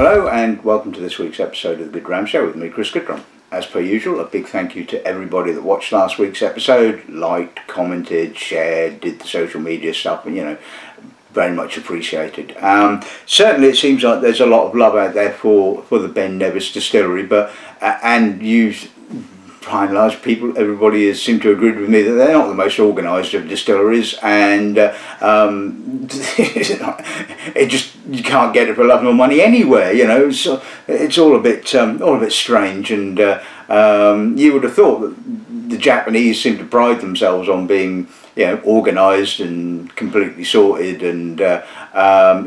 Hello and welcome to this week's episode of The Good Ram Show with me, Chris Goodrum. As per usual, a big thank you to everybody that watched last week's episode, liked, commented, shared, did the social media stuff, and you know, very much appreciated. Certainly it seems like there's a lot of love out there for the Ben Nevis Distillery, but and you've and large people, everybody has seemed to agree with me that they're not the most organised of distilleries, and it just, you can't get it for love nor money anywhere, you know. So it's all a bit strange, and you would have thought that the Japanese seem to pride themselves on being, you know, organised and completely sorted, and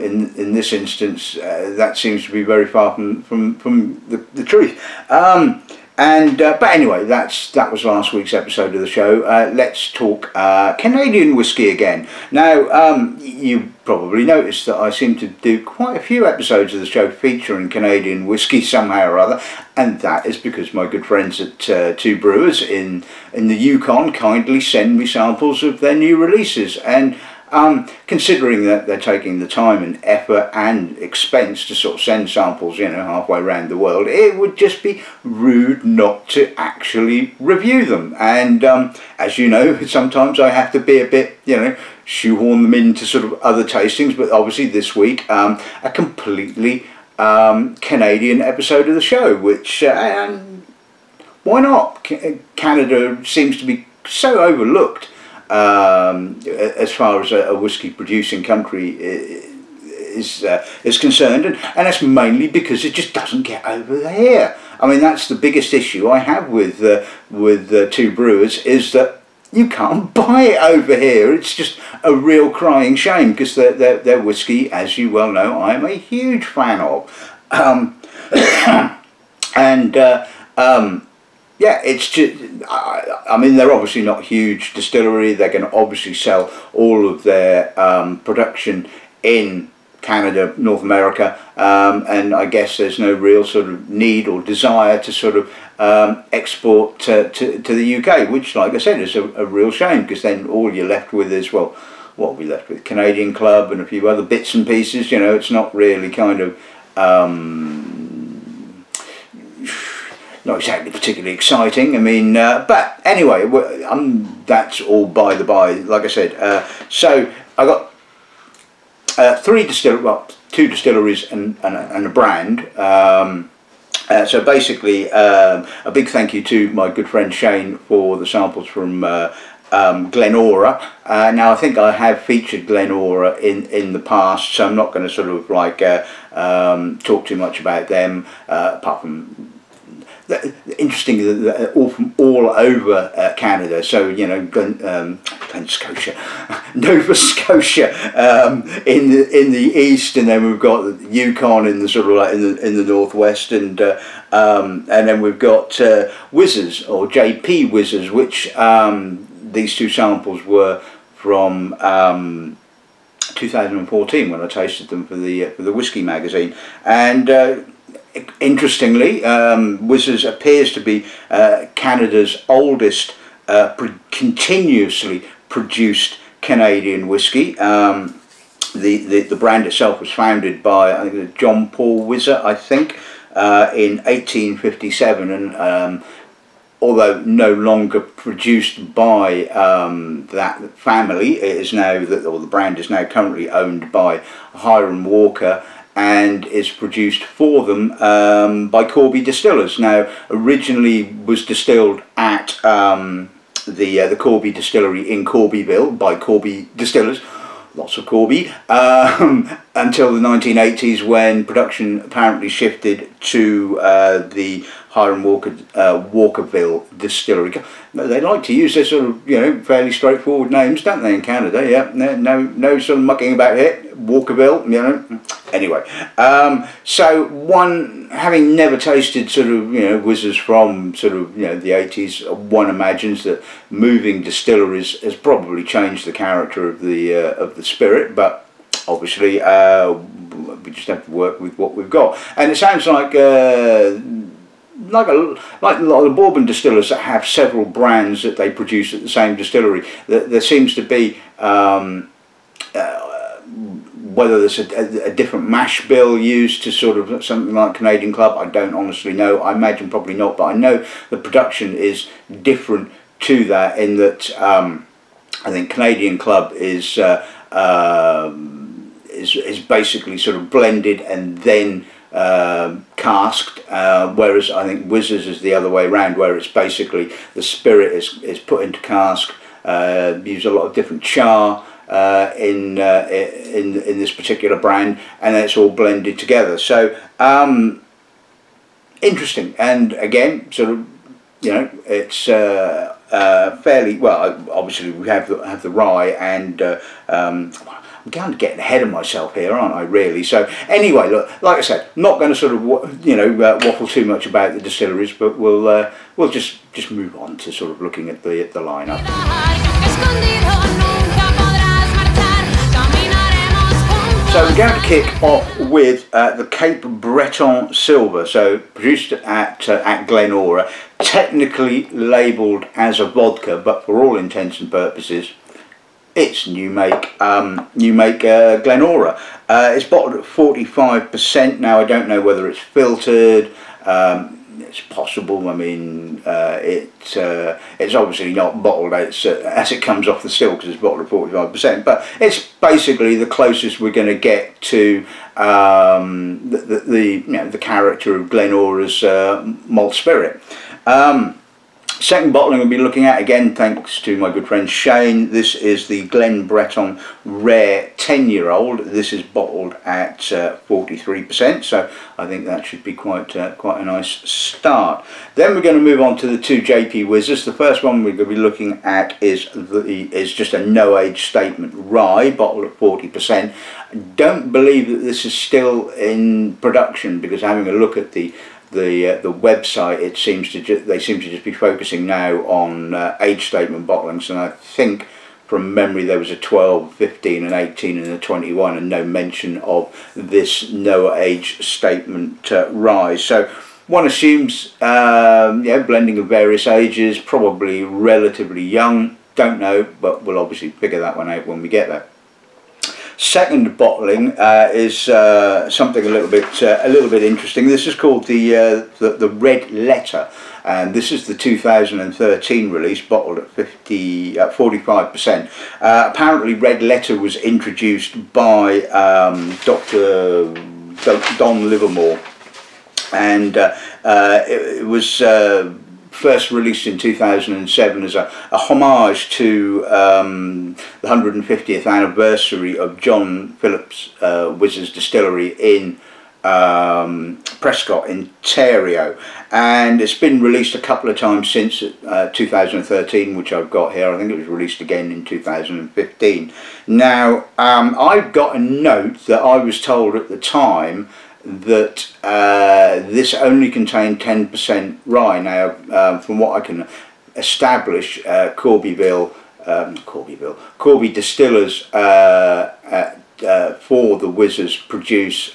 in this instance, that seems to be very far from the truth. But anyway, that was last week's episode of the show. Let's talk Canadian whisky again. Now, you probably noticed that I seem to do quite a few episodes of the show featuring Canadian whisky somehow or other, and that is because my good friends at Two Brewers in the Yukon kindly send me samples of their new releases, and considering that they're taking the time and effort and expense to sort of send samples, you know, halfway around the world, it would just be rude not to actually review them. And as you know, sometimes I have to be a bit, you know, shoehorn them into sort of other tastings, but obviously this week, a completely Canadian episode of the show, which, why not? Canada seems to be so overlooked as far as a whiskey producing country is concerned, and that's mainly because it just doesn't get over here. I mean, that's the biggest issue I have with Two Brewers, is that you can't buy it over here. It's just a real crying shame, because their whiskey, as you well know, I'm a huge fan of, yeah, it's just, I mean, they're obviously not a huge distillery. They're going to obviously sell all of their production in Canada, North America, and I guess there's no real sort of need or desire to sort of export to the UK, which, like I said, is a real shame, because then all you're left with is, well, what are we left with? Canadian Club and a few other bits and pieces, you know. It's not really kind of... not exactly particularly exciting. I mean, but anyway, that's all by the by, like I said. So I got two distilleries and a brand. So basically, a big thank you to my good friend Shane for the samples from Glenora. Now, I think I have featured Glenora in the past, so I'm not going to sort of like talk too much about them, apart from... Interesting, all over Canada. So, you know, Nova Scotia in the east, and then we've got the Yukon in the sort of like in the northwest, and then we've got Wiser's, or JP Wiser's, which these two samples were from 2014 when I tasted them for the whisky magazine. And interestingly, Wiser's appears to be Canada's oldest continuously produced Canadian whisky. The brand itself was founded by, I think, John Paul Wiser, I think, in 1857, and although no longer produced by that family, it is now the brand is now currently owned by Hiram Walker, and is produced for them by Corby Distillers. Now, originally was distilled at the Corby Distillery in Corbyville by Corby Distillers, lots of Corby, until the 1980s, when production apparently shifted to the Hiram Walker Walkerville Distillery. They like to use their sort of, you know, fairly straightforward names, don't they, in Canada? Yeah, no sort of mucking about here. Walkerville, you know. Anyway, so one, having never tasted sort of, you know, Wiser's from sort of, you know, the 80s, one imagines that moving distilleries has probably changed the character of the spirit, but obviously we just have to work with what we've got. And it sounds like a lot of bourbon distillers that have several brands that they produce at the same distillery. There seems to be Whether there's a different mash bill used to sort of something like Canadian Club, I don't honestly know. I imagine probably not, but I know the production is different to that, in that I think Canadian Club is basically sort of blended and then casked, whereas I think Wiser's is the other way around, where it's basically the spirit is put into cask, use a lot of different char in this particular brand, and it's all blended together. So interesting, and again, sort of, you know, it's fairly well. Obviously, we have the rye, and I'm kind of getting ahead of myself here, aren't I? Really. So anyway, look, like I said, not going to sort of, you know, waffle too much about the distilleries, but we'll just move on to sort of looking at the lineup. So we're going to kick off with the Cape Breton Silver, so produced at Glenora, technically labelled as a vodka, but for all intents and purposes, it's new make Glenora. It's bottled at 45%. Now I don't know whether it's filtered. It's possible. I mean, it's obviously not bottled as it comes off the still, because it's bottled at 45%. But it's basically the closest we're going to get to the you know, the character of Glenora's malt spirit. Second bottling we'll be looking at, again thanks to my good friend Shane. This is the Glen Breton Rare 10-year-old. This is bottled at 43%, so I think that should be quite a nice start. Then we're going to move on to the two JP Wiser's. The first one we're going to be looking at is just a no-age statement rye, bottled at 40%. I don't believe that this is still in production, because having a look at the website, it seems to they seem to just be focusing now on age statement bottlings, and I think from memory there was a 12, 15 and 18 and a 21, and no mention of this no age statement rye. So one assumes yeah, blending of various ages, probably relatively young, don't know, but we'll obviously figure that one out when we get there. Second bottling is something a little bit interesting. This is called the Red Letter, and this is the 2013 release, bottled at 45%. Apparently, Red Letter was introduced by Dr. Don Livermore, and it was first released in 2007 as a homage to the 150th anniversary of John Phillips Wiser's Distillery in Prescott, Ontario, and it's been released a couple of times since 2013, which I've got here. I think it was released again in 2015. Now, I've got a note that I was told at the time that this only contained 10% rye. Now, from what I can establish, Corby Distillers for the Wiser's produce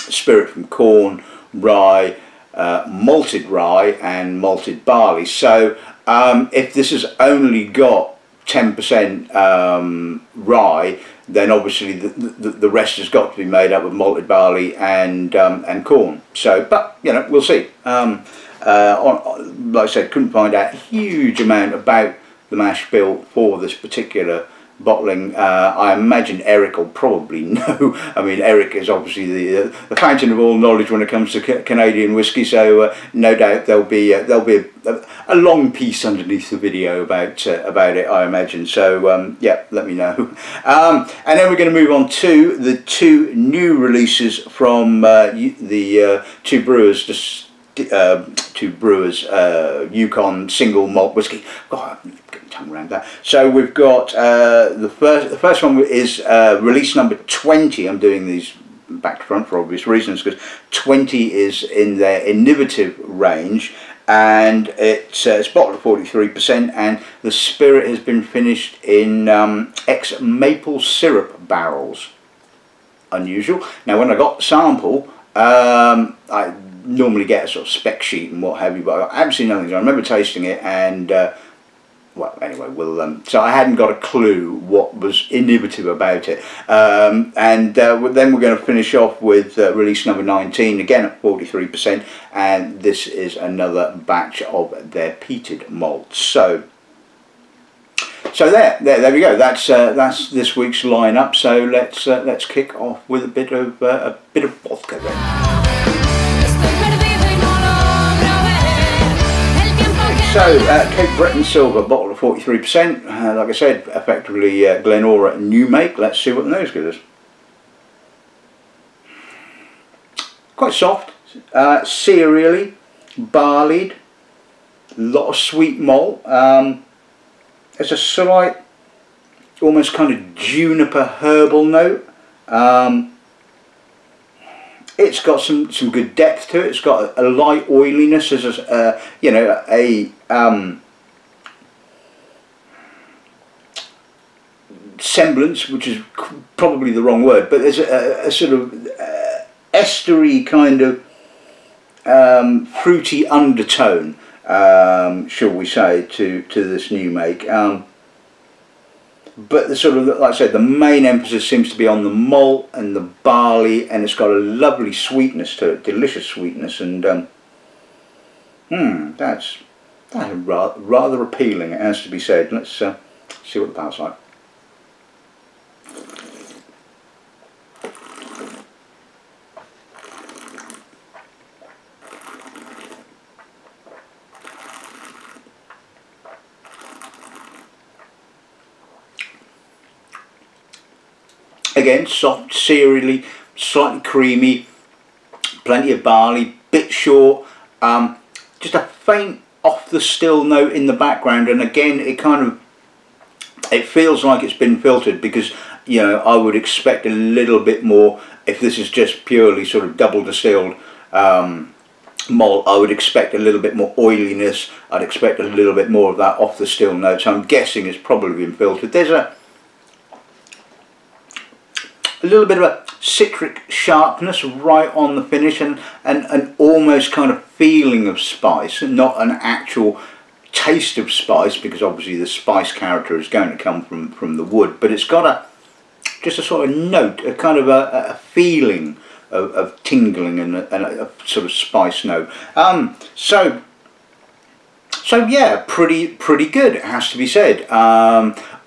spirit from corn, rye, malted rye and malted barley. So if this has only got 10% rye, then obviously the rest has got to be made up of malted barley and corn. So, but you know, we'll see. Like I said, couldn't find out a huge amount about the mash bill for this particular bottling. I imagine Eric will probably know. I mean, Eric is obviously the fountain of all knowledge when it comes to Canadian whiskey. So no doubt there'll be a long piece underneath the video about it, I imagine. So yeah, let me know. And then we're going to move on to the two new releases from the Two Brewers. Two Brewers Yukon Single Malt Whisky. God, I'm getting tongue around that. So we've got the first one is release number 20. I'm doing these back to front for obvious reasons, because 20 is in their innovative range, and it's bottled at 43%, and the spirit has been finished in ex-maple syrup barrels. Unusual. Now when I got the sample, I normally get a sort of spec sheet and what have you, but I got absolutely nothing. I remember tasting it and well, anyway, we'll, so I hadn't got a clue what was innovative about it. Then we're going to finish off with release number 19, again at 43%, and this is another batch of their peated malt. So there we go. That's this week's lineup. So let's kick off with a bit of vodka then. So Cape Breton Silver, bottle of 43%. Like I said, effectively Glenora new make. Let's see what the nose gives us. Quite soft, cereally, barleyed, lot of sweet malt. There's a slight, almost kind of juniper herbal note. It's got some good depth to it. It's got a light oiliness, as you know, a semblance, which is probably the wrong word, but there's a sort of estery kind of fruity undertone, shall we say, to this new make. But the sort of, like I said, the main emphasis seems to be on the malt and the barley, and it's got a lovely sweetness to it, delicious sweetness, and that's rather appealing, it has to be said. Let's see what the palate's like. Again, soft, cereally, slightly creamy, plenty of barley, bit short, just a faint off the still note in the background, and again it kind of, it feels like it's been filtered, because, you know, I would expect a little bit more. If this is just purely sort of double distilled malt, I would expect a little bit more oiliness, I'd expect a little bit more of that off the still note, so I'm guessing it's probably been filtered. There's a little bit of a citric sharpness right on the finish, and an almost kind of feeling of spice, and not an actual taste of spice, because obviously the spice character is going to come from the wood, but it's got just a sort of note, a kind of a feeling of tingling, and a sort of spice note. So yeah, pretty good, it has to be said.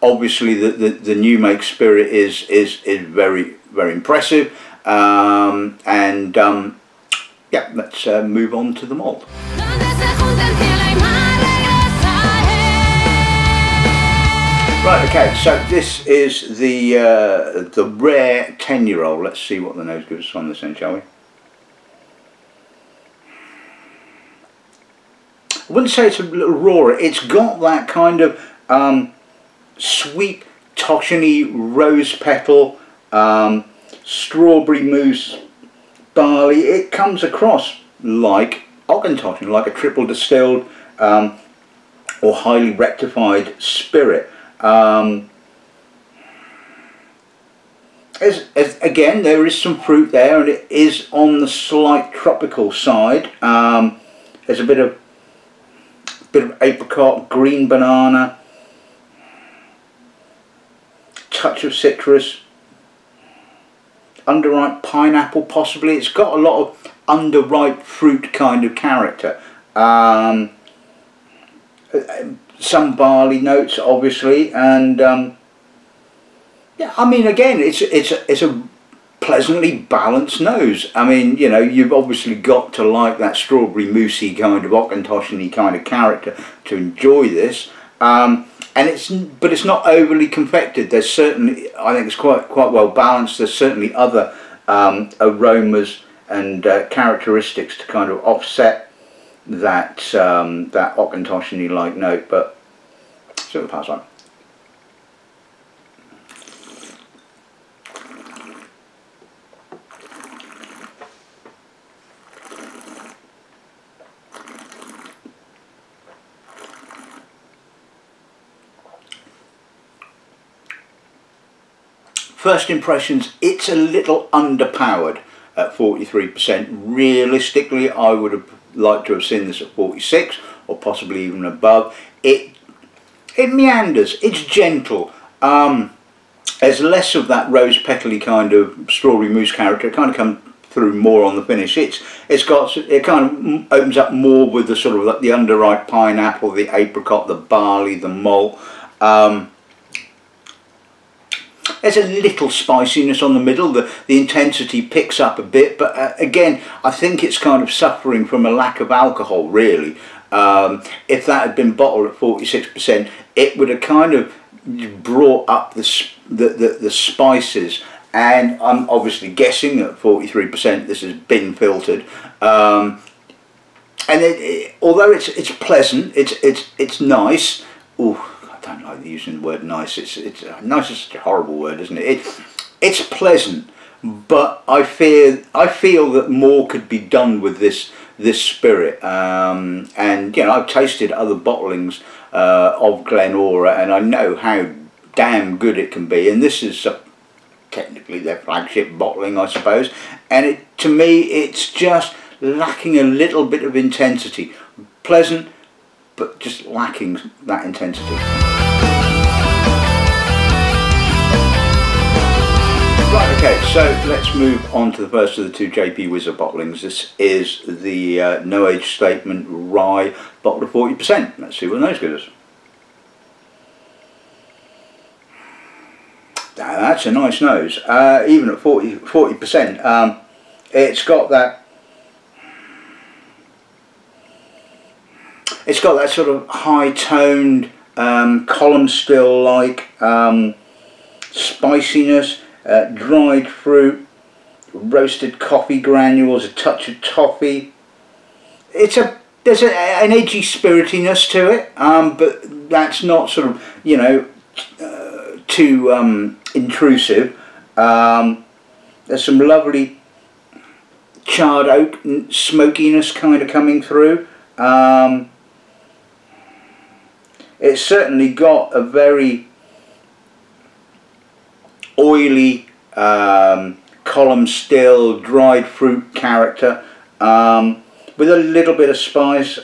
Obviously the new make spirit is very, very impressive, yeah, let's move on to the malt. Right, okay, so this is the rare 10-year-old. Let's see what the nose gives us on this end, shall we? I wouldn't say it's a little rawer. It's got that kind of sweet toshany rose petal, strawberry mousse, barley. It comes across like Auchentoshan, like a triple distilled or highly rectified spirit. Again, there is some fruit there, and it is on the slight tropical side. There's a bit of apricot, green banana, touch of citrus, underripe pineapple possibly. It's got a lot of underripe fruit kind of character. Some barley notes obviously, and yeah, I mean, again, it's a pleasantly balanced nose. I mean, you know, you've obviously got to like that strawberry moussey kind of Auchentoshan-y kind of character to enjoy this, but it's not overly confected. There's certainly, I think it's quite well balanced. There's certainly other aromas and characteristics to kind of offset that that Auchentoshan-y like note, but sort of pass on. First impressions, it's a little underpowered at 43%. Realistically, I would have liked to have seen this at 46 or possibly even above. It It meanders, it's gentle. There's less of that rose petally kind of strawberry mousse character. It kind of comes through more on the finish. It kind of opens up more with the sort of like the underripe pineapple, the apricot, the barley, the malt. There's a little spiciness on the middle. The intensity picks up a bit, but again, I think it's kind of suffering from a lack of alcohol, really. If that had been bottled at 46%, it would have kind of brought up the spices. And I'm obviously guessing at 43% this has been filtered. And although it's pleasant, it's nice. Ooh, I don't like using the word nice. Nice is such a horrible word, isn't it? It's pleasant, but I feel that more could be done with this spirit. And you know, I've tasted other bottlings of Glenora, and I know how damn good it can be. And this is technically their flagship bottling, I suppose. And to me, it's just lacking a little bit of intensity. Pleasant, but just lacking that intensity. Right, okay, so let's move on to the first of the two JP Wiser bottlings. This is the No Age Statement Rye, bottled at 40%. Let's see what those give us. That's a nice nose, even at 40%. It's got that sort of high-toned, column still-like spiciness, dried fruit, roasted coffee granules, a touch of toffee. There's an edgy spiritiness to it, but that's not sort of, you know, too intrusive. There's some lovely charred oak smokiness kind of coming through. It's certainly got a very oily column still dried fruit character, with a little bit of spice,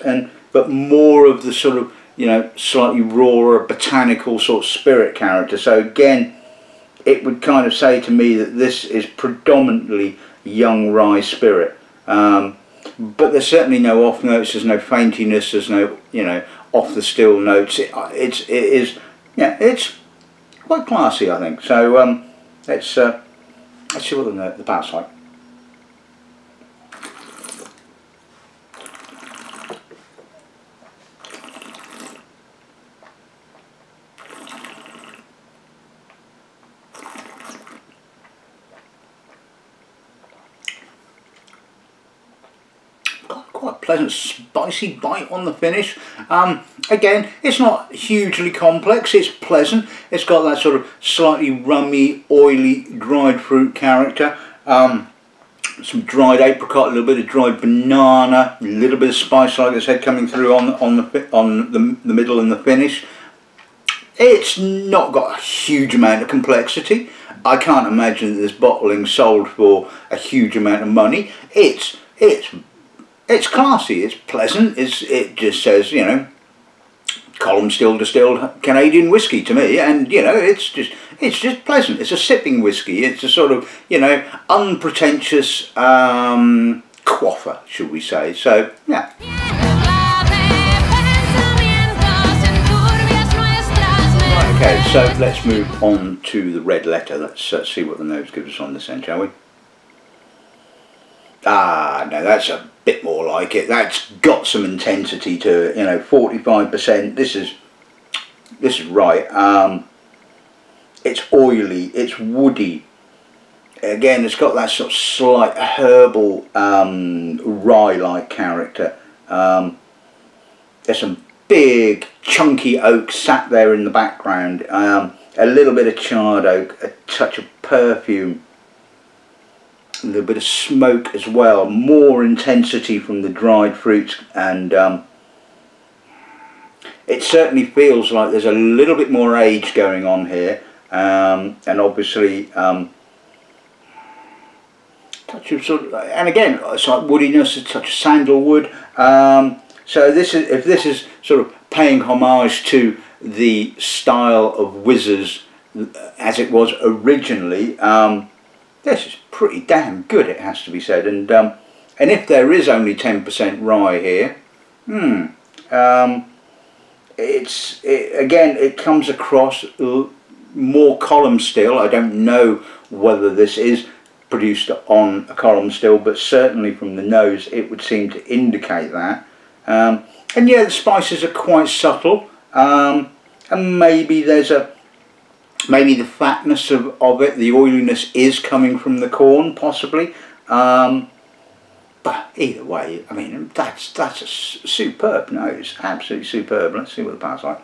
but more of the sort of, you know, slightly rawer botanical sort of spirit character. So again, it would kind of say to me that this is predominantly young rye spirit. But there's certainly no off notes. There's no faintiness. There's no, you know, off the still notes. It's quite classy, I think. So let's see what the pal's like. Pleasant spicy bite on the finish. Again, it's not hugely complex, it's pleasant. It's got that sort of slightly rummy, oily, dried fruit character. Some dried apricot, a little bit of dried banana, a little bit of spice, like I said, coming through on the middle and the finish. It's not got a huge amount of complexity. I can't imagine that this bottling sold for a huge amount of money. It's classy, it's pleasant, it just says, you know, column still distilled Canadian whiskey to me, and, you know, it's just pleasant. It's a sipping whiskey. It's a sort of, you know, unpretentious quaffer, should we say. So, yeah. Right, okay, so let's move on to the red letter. Let's see what the nose gives us on this end, shall we? Ah, no, that's a bit more like it. That's got some intensity to it, you know, 45%. This is right. It's oily, it's woody. Again, it's got that sort of slight herbal rye-like character. There's some big chunky oak sat there in the background. A little bit of charred oak, a touch of perfume. A little bit of smoke as well, more intensity from the dried fruits, and it certainly feels like there's a little bit more age going on here, and obviously touch of sort of, and again, it's like woodiness, a touch of sandalwood. So this is, if this is sort of paying homage to the style of Wiser's as it was originally. This is pretty damn good, it has to be said. And if there is only 10% rye here, again, it comes across more column still. I don't know whether this is produced on a column still, but certainly from the nose it would seem to indicate that. And yeah, the spices are quite subtle, and maybe there's a the fatness of it, the oiliness is coming from the corn possibly, but either way, I mean, that's a superb nose, absolutely superb. Let's see what the power's like.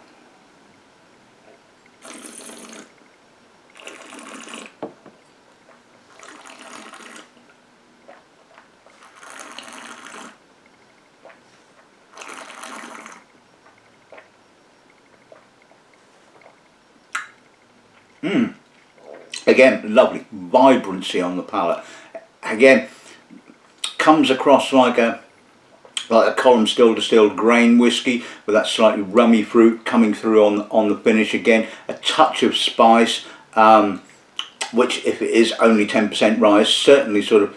Again, lovely vibrancy on the palate. Again, comes across like a column still distilled grain whisky with that slightly rummy fruit coming through on the finish. Again, a touch of spice, which, if it is only 10% rye, is certainly sort of,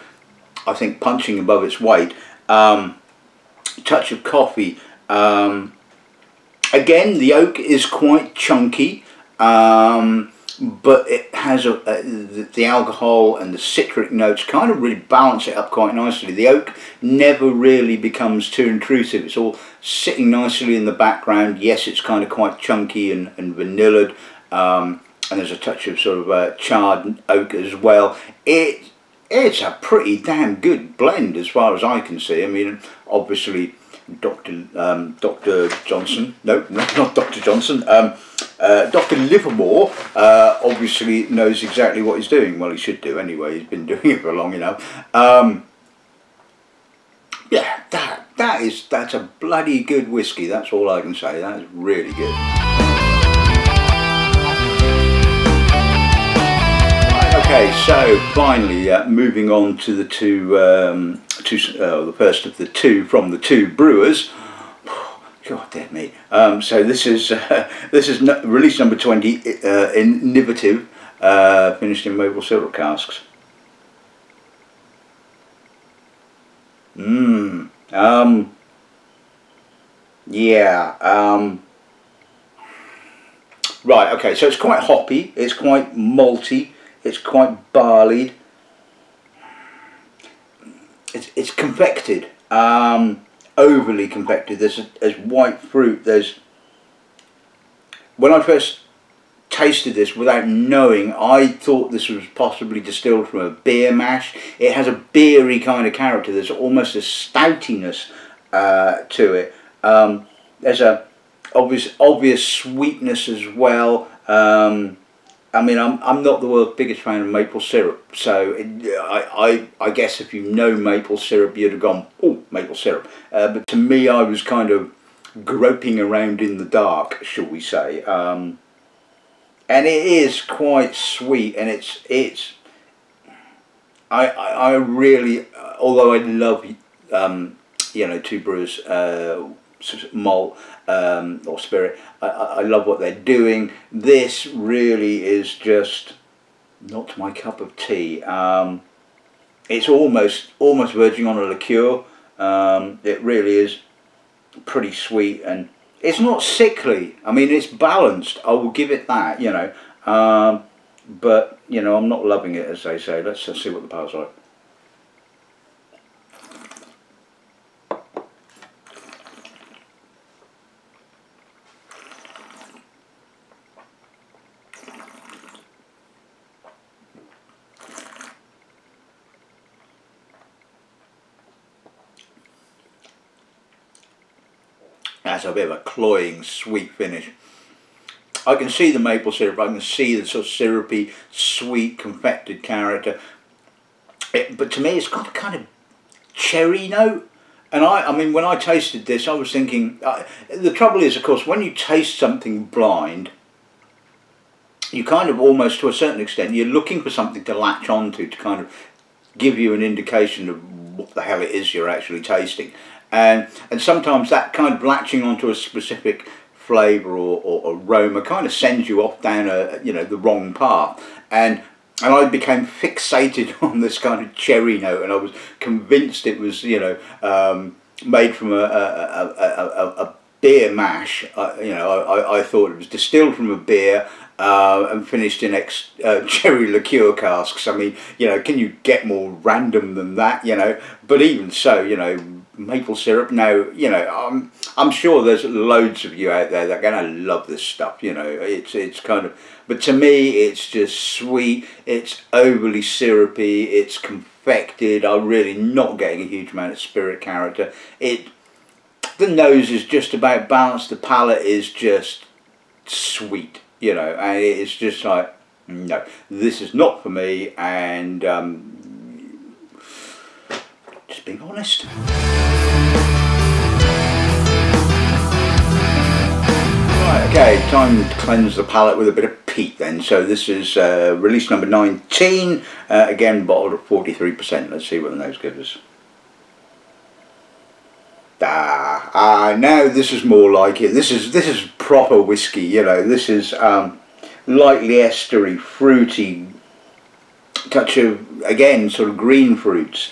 I think, punching above its weight. Touch of coffee. Again, the oak is quite chunky. But it has the alcohol and the citric notes kind of really balance it up quite nicely. The oak never really becomes too intrusive. It's all sitting nicely in the background. Yes, it's kind of quite chunky and vanillaed, and there's a touch of sort of charred oak as well. It's a pretty damn good blend as far as I can see. I mean, obviously, Dr. Livermore obviously knows exactly what he's doing. Well, he should do anyway. He's been doing it for long enough. Yeah, that's a bloody good whiskey. That's all I can say. That is really good. Okay, so finally moving on to the first of the two from the Two Brewers. God damn me. So this is release number 20 in Nivative, finished in maple syrup casks. Right, okay, so it's quite hoppy, it's quite malty, it's quite barleyed. It's convected. Overly compacted. There's white fruit. When I first tasted this without knowing, I thought this was possibly distilled from a beer mash. It has a beery kind of character. There's almost a stoutiness to it. There's a obvious sweetness as well. I mean, I'm not the world's biggest fan of maple syrup, so I guess if you know maple syrup, you'd have gone, oh, maple syrup. But to me, I was kind of groping around in the dark, shall we say. And it is quite sweet, and I really, although I love, you know, Two Brewers malt or spirit, I love what they're doing. This really is just not my cup of tea. It's almost verging on a liqueur. It really is pretty sweet, and it's not sickly. I mean, it's balanced, I will give it that, you know. But you know, I'm not loving it, as they say. Let's just see what the power's like. That's a bit of a cloying, sweet finish. I can see the maple syrup, I can see the sort of syrupy, sweet, confected character. But to me, it's got a kind of cherry note. And I mean, when I tasted this, I was thinking... the trouble is, of course, when you taste something blind, you kind of almost, to a certain extent, you're looking for something to latch onto, to kind of give you an indication of what the hell it is you're actually tasting. And sometimes that kind of latching onto a specific flavour or aroma kind of sends you off down a, you know, the wrong path. And I became fixated on this kind of cherry note, and I was convinced it was, you know, made from a beer mash. I thought it was distilled from a beer and finished in cherry liqueur casks. I mean, you know, can you get more random than that? You know, but even so, you know, maple syrup. No, you know, I'm sure there's loads of you out there that are going to love this stuff. You know, it's kind of, but to me, it's just sweet. It's overly syrupy. It's confected. I'm really not getting a huge amount of spirit character. The nose is just about balanced. The palate is just sweet, you know, and it's just like, no, this is not for me. And just being honest. Right, okay, time to cleanse the palate with a bit of peat then. So this is release number 19, again bottled at 43%. Let's see what the nose gives us. Now this is more like it. This is proper whiskey, you know. This is lightly estery, fruity, touch of, again, sort of green fruits.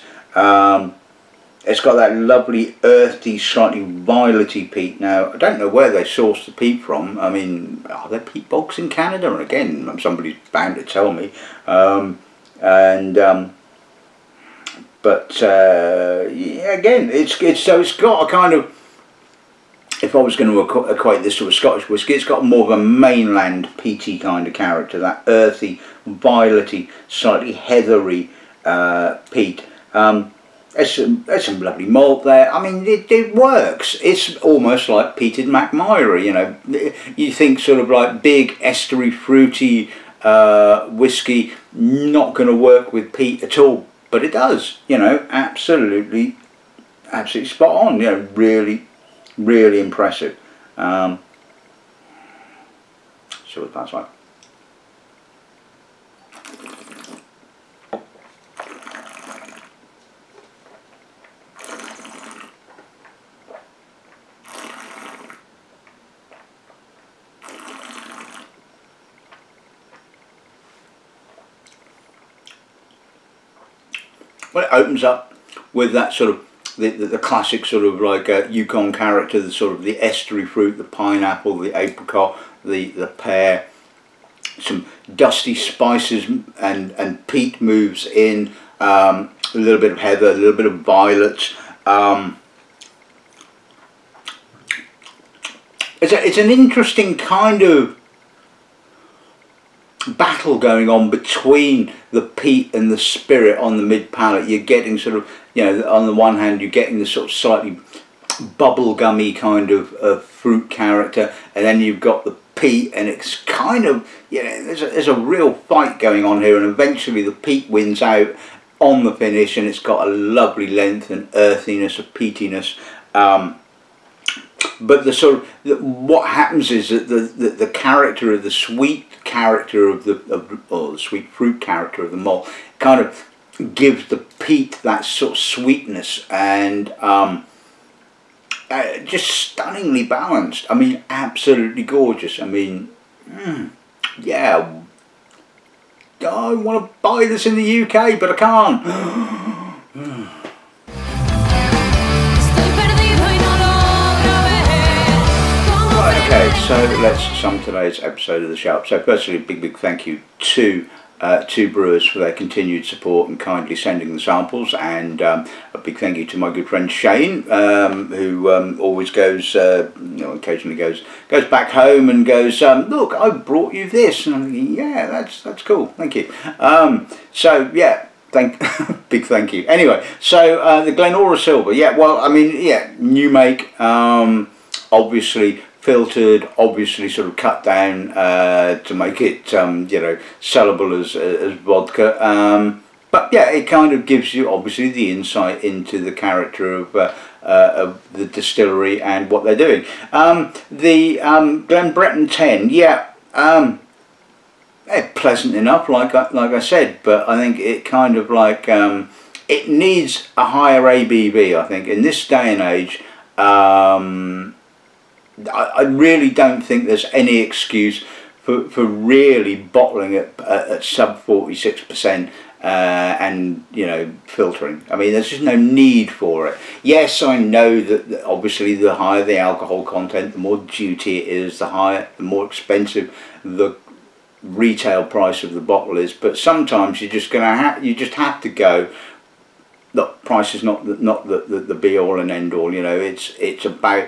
It's got that lovely earthy, slightly violety peat. Now I don't know where they source the peat from. I mean, are there peat bogs in Canada? And again, somebody's bound to tell me. Yeah, again, it's got a kind of, if I was going to equate this to a Scottish whisky, it's got more of a mainland peaty kind of character, that earthy, violety, slightly heathery peat. There's some lovely malt there. I mean, it works. It's almost like peated Mackmyra, you know. You think sort of like big, estery, fruity whisky, not going to work with peat at all. But it does, you know, absolutely spot on, you know, really impressive. See what that's like. Well, it opens up with that sort of the classic sort of like Yukon character, the sort of the estery fruit, the pineapple, the apricot, the pear, some dusty spices and peat moves in, a little bit of heather, a little bit of violets. It's an interesting kind of battle going on between the peat and the spirit on the mid palate. You're getting sort of, you know, on the one hand you're getting the sort of slightly bubblegummy kind of fruit character, and then you've got the peat, and it's kind of, you know, there's a real fight going on here, and eventually the peat wins out on the finish, and it's got a lovely length and earthiness, a peatiness. But the sort of what happens is that the character of the sweet character of the sweet fruit character of the malt kind of gives the peat that sort of sweetness, and just stunningly balanced. I mean, absolutely gorgeous. I mean, yeah, I want to buy this in the UK, but I can't. Okay, so let's sum today's episode of The Sharp. So firstly, big thank you to Two Brewers for their continued support and kindly sending the samples, and a big thank you to my good friend Shane, who always goes, you know, occasionally goes back home and goes, look, I brought you this, and I'm thinking, yeah, that's cool, thank you. So yeah, big thank you. Anyway, so the Glenora Silver, yeah, well, I mean, yeah, new make, obviously filtered, obviously sort of cut down to make it, you know, sellable as vodka. But yeah, it kind of gives you obviously the insight into the character of the distillery and what they're doing. The Glen Breton 10, yeah, pleasant enough, like I said, but I think it kind of like, it needs a higher ABV, I think, in this day and age. I really don't think there's any excuse for really bottling it at sub 46%. And you know, filtering. I mean, there's just no need for it. Yes, I know that obviously the higher the alcohol content, the more duty it is, the higher, the more expensive the retail price of the bottle is. But sometimes you're just gonna have, you just have to go. Look, price is not the be all and end all. You know, it's about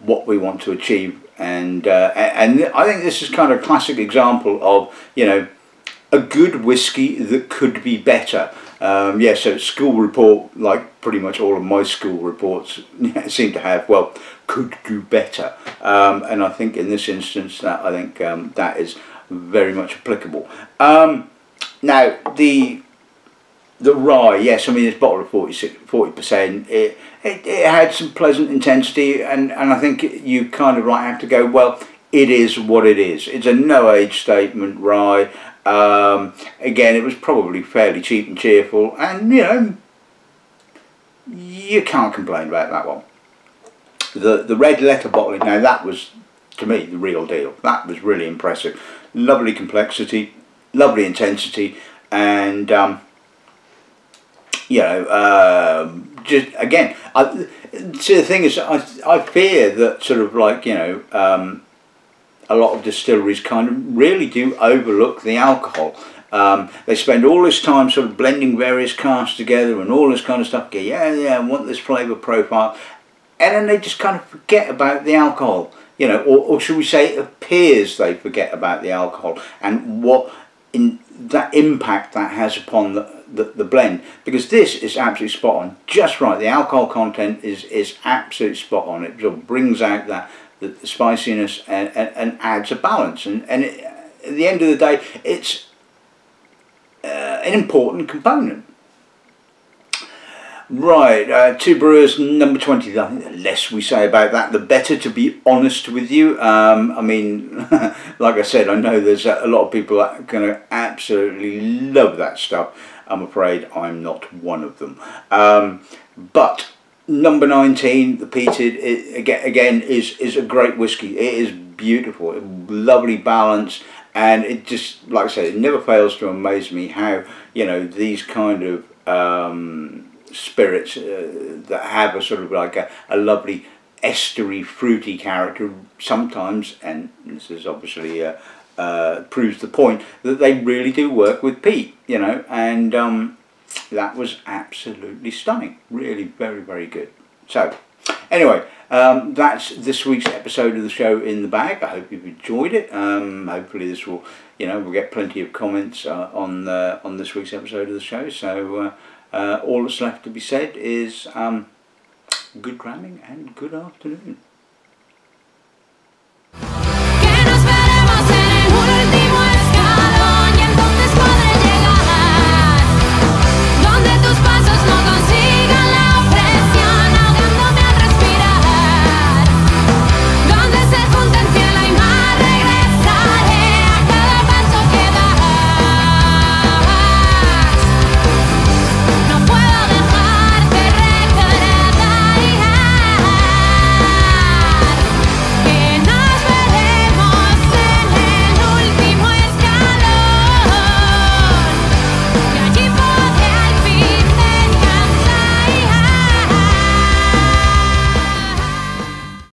what we want to achieve, and I think this is kind of a classic example of, you know, a good whiskey that could be better. Yeah, so school report, like pretty much all of my school reports, seem to have, well, could do better. And I think in this instance, that I think that is very much applicable. Now, the rye, yes, I mean, this bottle of 40%, it had some pleasant intensity, and I think you kind of like have to go, well, it is what it is. It's a no-age statement rye. Again, it was probably fairly cheap and cheerful, and you know, you can't complain about that one. The red letter bottling, now that was, to me, the real deal. That was really impressive. Lovely complexity, lovely intensity, and you know, just again, see, the thing is, I fear that sort of like, you know, a lot of distilleries kind of really do overlook the alcohol. They spend all this time sort of blending various casks together and all this kind of stuff. Go, yeah, I want this flavour profile. And then they just kind of forget about the alcohol. You know, or should we say it appears they forget about the alcohol and what in that impact that has upon the blend. Because this is absolutely spot on. Just right, the alcohol content is absolutely spot on. It sort of brings out that the spiciness and adds a balance, and it, at the end of the day, it's an important component. Right, Two Brewers number 20. I think the less we say about that, the better, to be honest with you. I mean, like I said, I know there's a lot of people that are going to absolutely love that stuff. I'm afraid I'm not one of them. But number 19, the peated, again is a great whiskey. It is beautiful, lovely balance, and it just, like I said, it never fails to amaze me how, you know, these kind of spirits that have a sort of like a lovely estery, fruity character sometimes, and this is obviously proves the point, that they really do work with peat, you know, and that was absolutely stunning. Really very, very good. So, anyway, that's this week's episode of the show in the bag. I hope you've enjoyed it. Hopefully this will, you know, we'll get plenty of comments on this week's episode of the show. So, all that's left to be said is good cramming and good afternoon.